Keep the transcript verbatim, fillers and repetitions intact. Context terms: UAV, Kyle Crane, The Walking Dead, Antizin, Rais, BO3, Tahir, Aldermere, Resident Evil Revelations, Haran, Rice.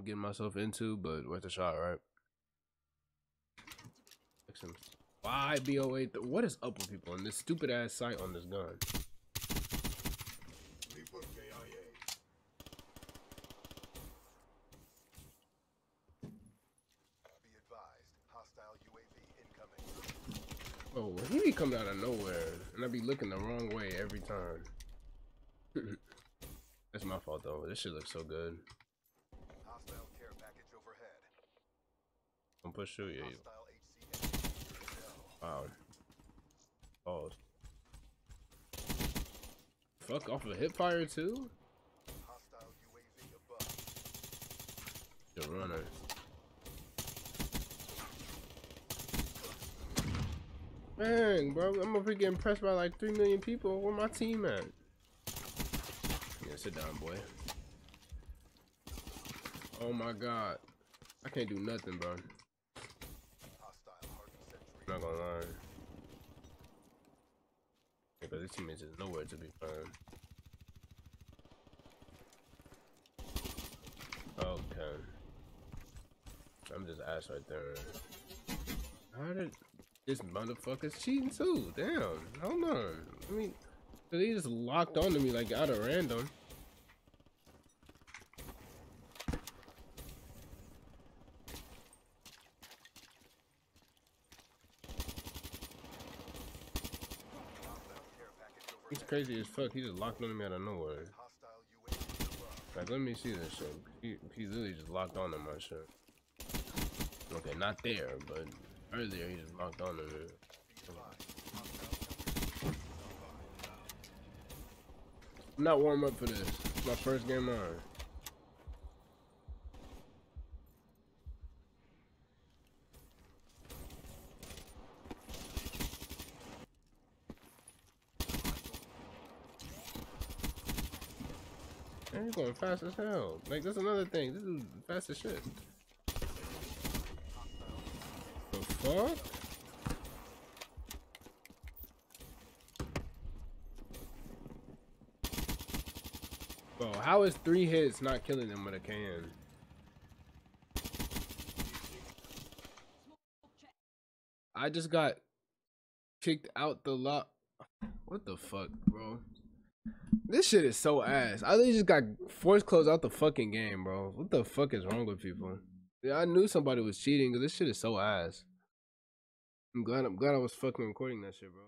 I'm getting myself into, but worth a shot, right? Why B O eight? What is up with people and this stupid ass sight on this gun? Oh, he be coming out of nowhere, and I be looking the wrong way every time. That's my fault though. This shit looks so good. Hostile care package overhead. Don't push through, yeah. Wow. Pause. Fuck off a hip fire too. Hostile U A V above. The runner. Dang, bro, I'm over here getting pressed by like three million people. Where my team at? Yeah, sit down, boy. Oh my god, I can't do nothing, bro. I'm not gonna lie. Because this team is just nowhere to be found. Okay, I'm just ass right there. How did? This motherfucker's cheating too. Damn. Hold on. I mean, they just locked onto me like out of random. He's crazy as fuck. He just locked onto me out of nowhere. Like, let me see this shit. He, he literally just locked onto my shit. Okay, not there, but. Earlier, he just locked on to it. I'm not warm up for this. It's my first game on. Man, he's going fast as hell. Like, that's another thing. This is fast as shit. Fuck? Bro, how is three hits not killing them with a can? I just got kicked out the lot. What the fuck, bro? This shit is so ass. I literally just got forced closed out the fucking game, bro. What the fuck is wrong with people? Yeah, I knew somebody was cheating because this shit is so ass. I'm glad I'm glad I was fucking recording that shit, bro.